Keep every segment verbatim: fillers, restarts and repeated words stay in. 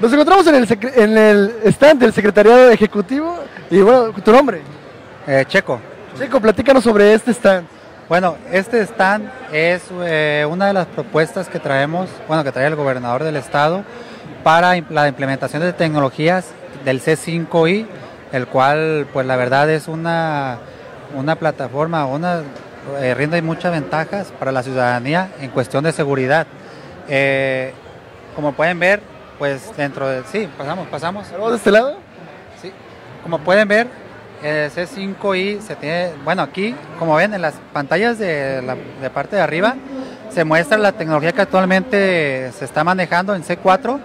Nos encontramos en el, en el stand del Secretariado Ejecutivo y bueno, ¿tu nombre? Eh, Checo. Checo, platícanos sobre este stand. Bueno, este stand es eh, una de las propuestas que traemos, bueno, que trae el gobernador del estado para la implementación de tecnologías del C cinco I, el cual, pues la verdad es una, una plataforma, una eh, rinde muchas ventajas para la ciudadanía en cuestión de seguridad. Eh, como pueden ver, pues dentro de... Sí, pasamos, pasamos. ¿Algo de este lado? Sí, como pueden ver, el C cinco I se tiene... Bueno, aquí, como ven, en las pantallas de la de parte de arriba, se muestra la tecnología que actualmente se está manejando en C cuatro,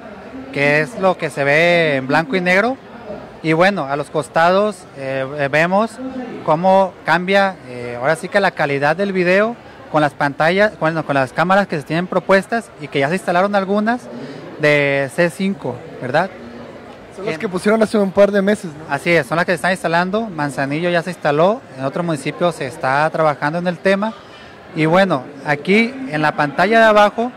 que es lo que se ve en blanco y negro. Y bueno, a los costados eh, vemos cómo cambia, eh, ahora sí que la calidad del video con las pantallas, bueno, con las cámaras que se tienen propuestas y que ya se instalaron algunas de C cinco, ¿verdad? Son las que pusieron hace un par de meses, ¿no? Así es, son las que se están instalando. Manzanillo ya se instaló, en otro municipio se está trabajando en el tema. Y bueno, aquí en la pantalla de abajo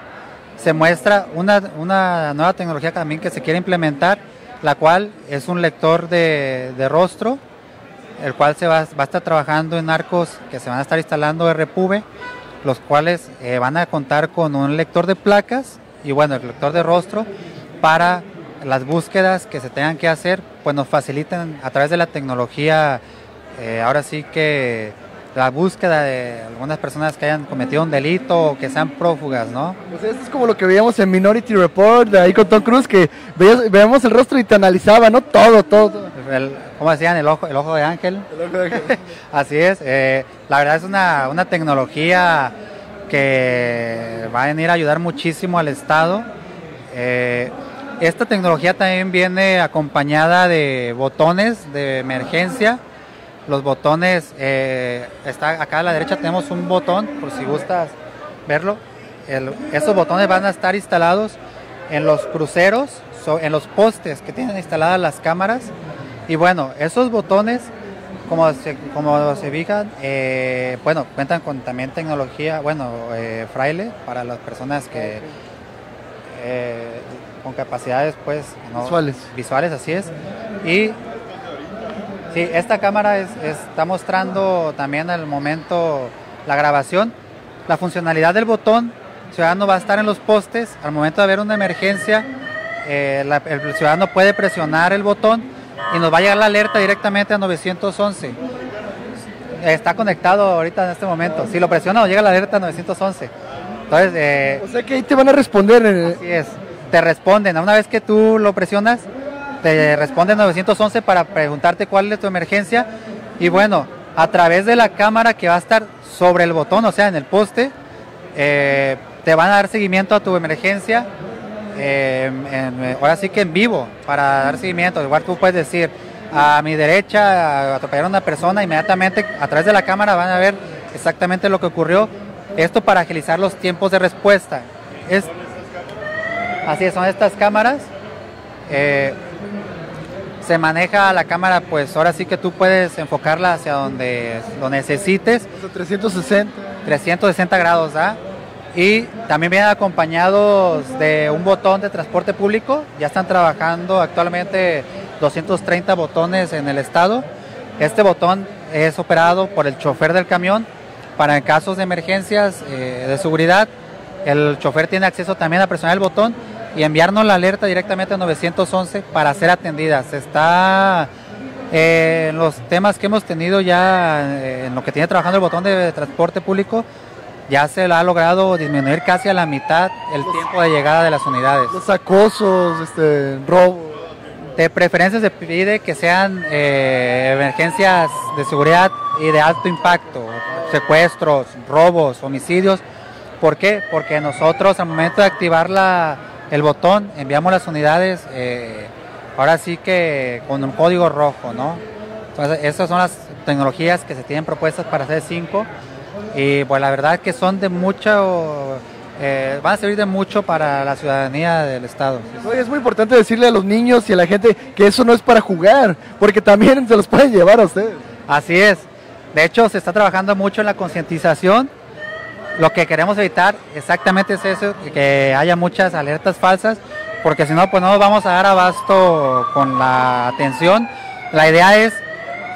se muestra una, una nueva tecnología también que se quiere implementar, la cual es un lector de, de rostro, el cual se va, va a estar trabajando en arcos que se van a estar instalando R P V, los cuales eh, van a contar con un lector de placas y bueno, el lector de rostro para las búsquedas que se tengan que hacer, pues nos facilitan a través de la tecnología, eh, ahora sí que la búsqueda de algunas personas que hayan cometido un delito o que sean prófugas, ¿no? Pues esto es como lo que veíamos en Minority Report, de ahí con Tom Cruise, que veíamos, veíamos el rostro y te analizaba, ¿no? Todo, todo. todo. El, ¿Cómo decían? El ojo, el ojo de ángel. El ojo de ángel. Así es. Eh, la verdad es una, una tecnología que va a venir a ayudar muchísimo al estado. Eh, esta tecnología también viene acompañada de botones de emergencia. Los botones, eh, está acá a la derecha tenemos un botón, por si gustas verlo. El, estos botones van a estar instalados en los cruceros, so, en los postes que tienen instaladas las cámaras. Y bueno, esos botones, como se, como se fijan, eh, bueno, cuentan con también tecnología, bueno, eh, fraile para las personas que eh, con capacidades, pues, ¿no? Visuales. Visuales, así es. Y... Sí, esta cámara es, es, está mostrando también al momento la grabación. La funcionalidad del botón, el ciudadano va a estar en los postes, al momento de haber una emergencia, eh, la, el ciudadano puede presionar el botón y nos va a llegar la alerta directamente a nueve once. Está conectado ahorita en este momento, si lo presiona nos llega la alerta a nueve once. Entonces, eh, o sea que ahí te van a responder. Eh. Así es, te responden, una vez que tú lo presionas, te responde nueve once para preguntarte cuál es tu emergencia y bueno, a través de la cámara que va a estar sobre el botón, o sea, en el poste, eh, te van a dar seguimiento a tu emergencia, eh, en, ahora sí que en vivo, para dar seguimiento. Igual tú puedes decir, a mi derecha atropellaron a una persona, inmediatamente a través de la cámara van a ver exactamente lo que ocurrió, esto para agilizar los tiempos de respuesta. Es, así son estas cámaras. Eh, se maneja la cámara, pues ahora sí que tú puedes enfocarla hacia donde lo necesites, trescientos sesenta grados, ¿ah? Y también vienen acompañados de un botón de transporte público. Ya están trabajando actualmente doscientos treinta botones en el estado. Este botón es operado por el chofer del camión para casos de emergencias eh, de seguridad. El chofer tiene acceso también a presionar el botón y enviarnos la alerta directamente a nueve once para ser atendidas. Está eh, en los temas que hemos tenido ya, eh, en lo que tiene trabajando el botón de transporte público, ya se ha logrado disminuir casi a la mitad el los, tiempo de llegada de las unidades. Los acosos, este, robos. De preferencia se pide que sean eh, emergencias de seguridad y de alto impacto, secuestros, robos, homicidios. ¿Por qué? Porque nosotros al momento de activar la... el botón, enviamos las unidades, eh, ahora sí que con un código rojo, ¿no? Entonces, esas son las tecnologías que se tienen propuestas para C cinco y, pues, la verdad que son de mucho, eh, van a servir de mucho para la ciudadanía del estado. Oye, es muy importante decirle a los niños y a la gente que eso no es para jugar, porque también se los pueden llevar a ustedes. Así es. De hecho, se está trabajando mucho en la concientización. Lo que queremos evitar exactamente es eso, que haya muchas alertas falsas, porque si no, pues no nos vamos a dar abasto con la atención. La idea es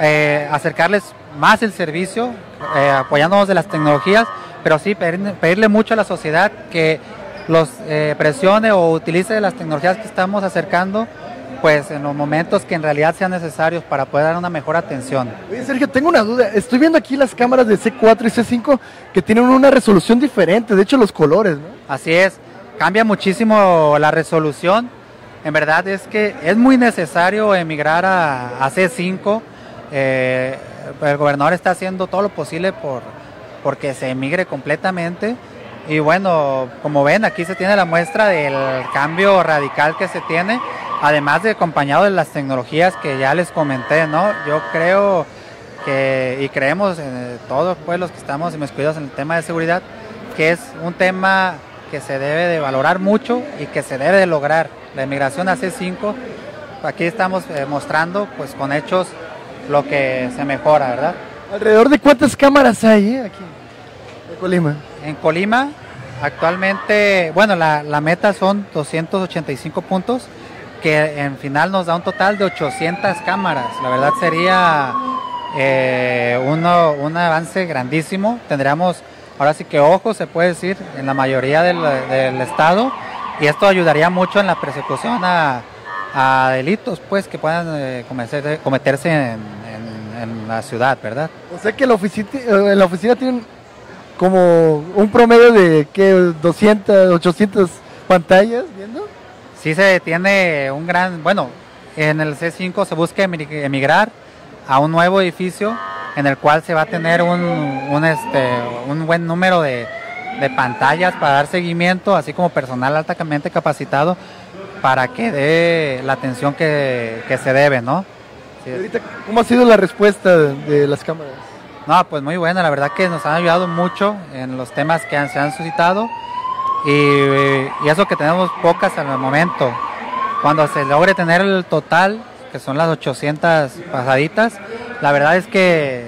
eh, acercarles más el servicio, eh, apoyándonos de las tecnologías, pero sí pedirle, pedirle mucho a la sociedad que los eh, presione o utilice las tecnologías que estamos acercando, pues en los momentos que en realidad sean necesarios para poder dar una mejor atención. Oye, Sergio, tengo una duda. Estoy viendo aquí las cámaras de C cuatro y C cinco que tienen una resolución diferente, de hecho los colores, ¿no? Así es, cambia muchísimo la resolución. En verdad es que es muy necesario emigrar a, a C cinco. Eh, el gobernador está haciendo todo lo posible por porque se emigre completamente. Y bueno, como ven, aquí se tiene la muestra del cambio radical que se tiene, además de acompañado de las tecnologías que ya les comenté, ¿no? Yo creo que, y creemos eh, todos pues, los que estamos inmiscuidos en el tema de seguridad, que es un tema que se debe de valorar mucho y que se debe de lograr. La emigración a C cinco, aquí estamos eh, mostrando pues con hechos lo que se mejora, ¿verdad? ¿Alrededor de cuántas cámaras hay eh, aquí en Colima? En Colima, actualmente, bueno, la, la meta son doscientos ochenta y cinco puntos, que en final nos da un total de ochocientas cámaras. La verdad sería eh, uno, un avance grandísimo. Tendríamos, ahora sí que ojo, se puede decir, en la mayoría del, del estado, y esto ayudaría mucho en la persecución a, a delitos pues que puedan eh, cometerse, cometerse en, en, en la ciudad, ¿verdad? O sea que la oficina, la oficina tiene como un promedio de ¿qué? doscientas, ochocientas pantallas, ¿viendo? Sí se tiene un gran, bueno, en el C cinco se busca emigrar a un nuevo edificio en el cual se va a tener un, un, este, un buen número de, de pantallas para dar seguimiento, así como personal altamente capacitado para que dé la atención que, que se debe, ¿no? Sí. Ahorita, ¿cómo ha sido la respuesta de, de las cámaras? No, pues muy buena, la verdad que nos han ayudado mucho en los temas que han, se han suscitado. Y, y eso que tenemos pocas al momento. Cuando se logre tener el total, que son las ochocientas pasaditas, la verdad es que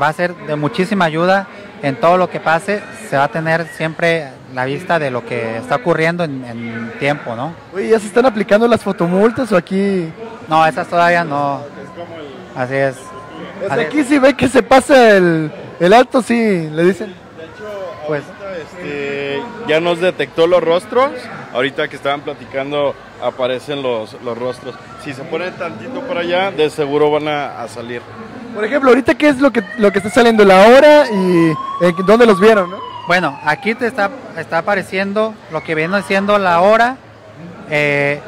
va a ser de muchísima ayuda. En todo lo que pase se va a tener siempre la vista de lo que está ocurriendo en, en tiempo, ¿no? Oye, ¿ya se están aplicando las fotomultas o aquí? No, esas todavía no. Así es. Así es. Aquí si ve que se pasa el, el alto, sí, le dicen. De hecho, pues Este, ya nos detectó los rostros. Ahorita que estaban platicando aparecen los, los rostros. Si se ponen tantito para allá, de seguro van a, a salir. Por ejemplo, ahorita qué es lo que, lo que está saliendo, la hora y eh, dónde los vieron, ¿no? Bueno, aquí te está, está apareciendo lo que viene siendo la hora. eh,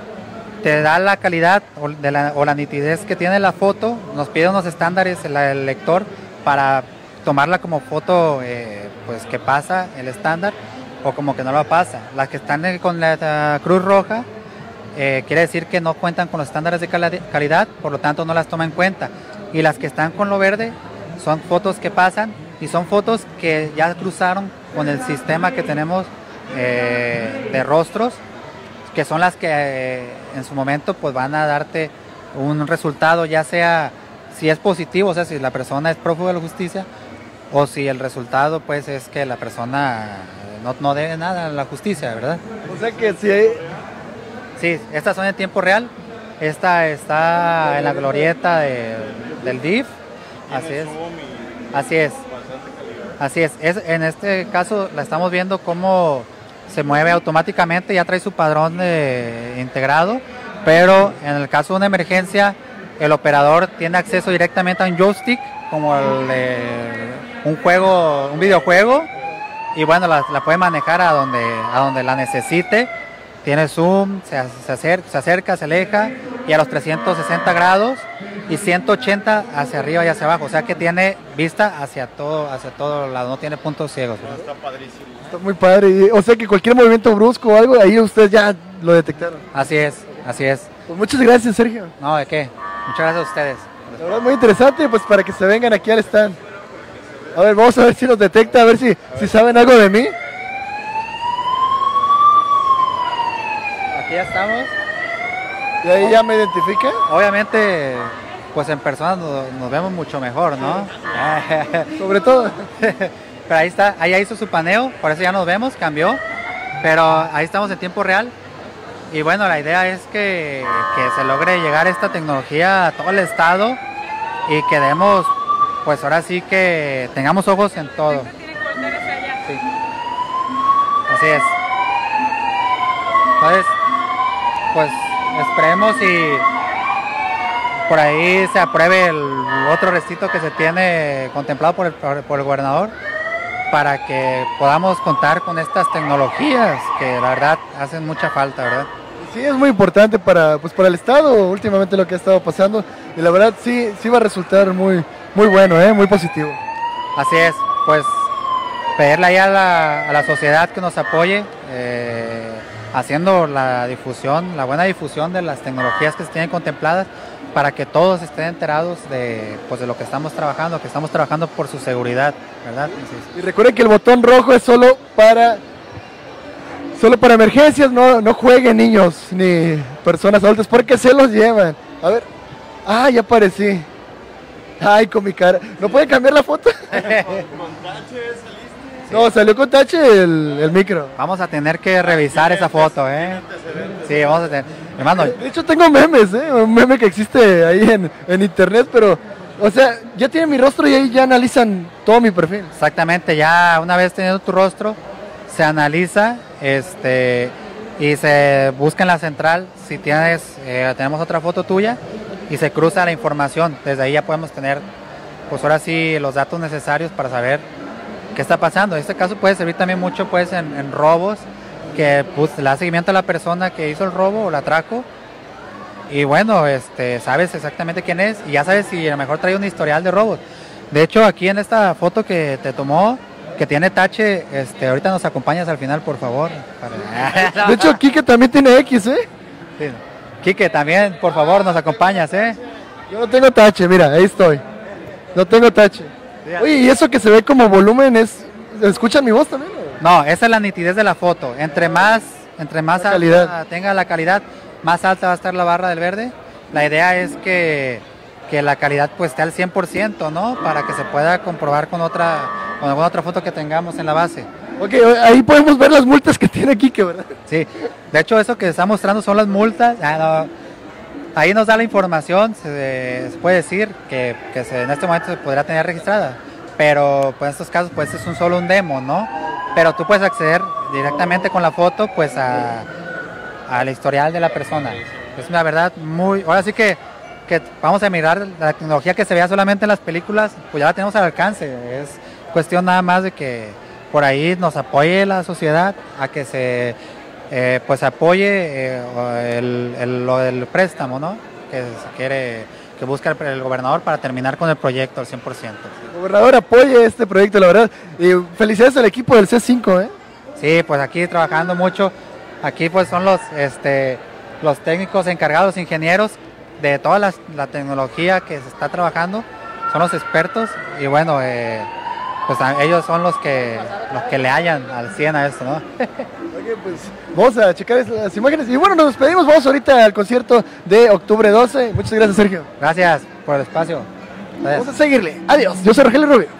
Te da la calidad o, de la, o la nitidez que tiene la foto. Nos pide unos estándares el, el lector para tomarla como foto eh, pues que pasa el estándar o como que no lo pasa. Las que están con la, la cruz roja eh, quiere decir que no cuentan con los estándares de cali calidad, por lo tanto no las toma en cuenta. Y las que están con lo verde son fotos que pasan y son fotos que ya cruzaron con el sistema que tenemos eh, de rostros, que son las que eh, en su momento pues van a darte un resultado, ya sea si es positivo, o sea, si la persona es prófuga de la justicia, o si el resultado pues es que la persona no, no debe nada a la justicia, ¿verdad? O sea que sí. Hay... Sí, estas son en tiempo real. Esta está en la glorieta de, del D I F. Así es. Así es. Así es. es. En este caso la estamos viendo cómo se mueve automáticamente, ya trae su padrón de, integrado, pero en el caso de una emergencia el operador tiene acceso directamente a un joystick, como el, eh, un juego, un videojuego, y bueno, la, la puede manejar a donde, a donde la necesite. Tiene zoom, se, se, acerca, se acerca, se aleja, y a los trescientos sesenta grados y ciento ochenta hacia arriba y hacia abajo, o sea que tiene vista hacia todo, hacia todo lado, no tiene puntos ciegos. ¿No? Está padrísimo. Está muy padre, o sea que cualquier movimiento brusco o algo, ahí ustedes ya lo detectaron. Así es, así es. Pues muchas gracias, Sergio. No, ¿de qué? Muchas gracias a ustedes. La verdad muy interesante, pues para que se vengan aquí al stand. A ver, vamos a ver si nos detecta, a ver si, a ver. si saben algo de mí. Aquí ya estamos. ¿Y ahí oh. ya me identifica? Obviamente, pues en persona nos, nos vemos mucho mejor, ¿no? Sobre todo. Pero ahí está, ahí hizo su paneo, por eso ya nos vemos, cambió. Pero ahí estamos en tiempo real. Y bueno, la idea es que, que se logre llegar esta tecnología a todo el estado y que demos, pues ahora sí que tengamos ojos en todo. Sí. Así es. Entonces, pues esperemos y por ahí se apruebe el otro recinto que se tiene contemplado por el, por el gobernador, para que podamos contar con estas tecnologías que la verdad hacen mucha falta, ¿verdad? Sí, es muy importante para, pues, para el estado últimamente lo que ha estado pasando, y la verdad sí, sí va a resultar muy, muy bueno, ¿eh? Muy positivo. Así es, pues pedirle ahí a la, a la sociedad que nos apoye, eh, haciendo la difusión, la buena difusión de las tecnologías que se tienen contempladas, para que todos estén enterados de, pues, de lo que estamos trabajando, que estamos trabajando por su seguridad, ¿verdad? Y recuerden que el botón rojo es solo para solo para emergencias, no, no jueguen niños ni personas adultas, porque se los llevan. A ver, ah, ya aparecí. Ay, con mi cara. ¿No puede cambiar la foto? ¿Con tache saliste? No, salió con tache el, el micro. Vamos a tener que revisar esa foto, ¿eh? Sí, vamos a tener. Hermano, de hecho tengo memes, ¿eh? Un meme que existe ahí en, en internet, pero, o sea, ya tienen mi rostro y ahí ya analizan todo mi perfil. Exactamente, ya una vez teniendo tu rostro, se analiza, este, y se busca en la central si tienes, eh, tenemos otra foto tuya, y se cruza la información. Desde ahí ya podemos tener, pues ahora sí, los datos necesarios para saber qué está pasando. En este caso puede servir también mucho, pues, en, en robos, que pues, le da seguimiento a la persona que hizo el robo o el atraco, y bueno, este, sabes exactamente quién es, y ya sabes si a lo mejor trae un historial de robos. De hecho, aquí en esta foto que te tomó, que tiene tache, este, ahorita nos acompañas al final, por favor. Para... De hecho, Quique también tiene X, ¿eh? Sí. Quique, también, por favor, nos acompañas, ¿eh? Yo no tengo tache, mira, ahí estoy. No tengo tache. Oye, y eso que se ve como volumen es... ¿Escuchan mi voz también? No, esa es la nitidez de la foto. Entre más, entre más la alta tenga la calidad, más alta va a estar la barra del verde. La idea es que, que la calidad pues esté al cien por ciento, ¿no? Para que se pueda comprobar con otra, con alguna otra foto que tengamos en la base. Ok, ahí podemos ver las multas que tiene aquí, ¿verdad? Sí, de hecho eso que está mostrando son las multas. Ah, no. Ahí nos da la información, se, se puede decir que, que se, en este momento se podrá tener registrada. Pero pues en estos casos pues es un solo un demo, ¿no? Pero tú puedes acceder directamente con la foto pues a, a la historial de la persona. Es una verdad muy... Ahora sí que, que vamos a mirar la tecnología que se vea solamente en las películas, pues ya la tenemos al alcance. Es cuestión nada más de que por ahí nos apoye la sociedad a que se eh, pues apoye eh, el, el, lo del préstamo, ¿no? Que se quiere... que busca el gobernador para terminar con el proyecto al cien por ciento. El gobernador apoya este proyecto, la verdad. Y felicidades al equipo del C cinco, ¿eh? Sí, pues aquí trabajando mucho. Aquí pues son los, este, los técnicos encargados, ingenieros de toda la, la tecnología que se está trabajando. Son los expertos y bueno, eh, pues ellos son los que, los que le hallan al cien a esto, ¿no? Okay, pues vamos a checar las imágenes y bueno, nos despedimos, vamos ahorita al concierto de octubre doce, muchas gracias Sergio. Gracias por el espacio. Gracias. Vamos a seguirle, adiós, yo soy Rogelio Rubio.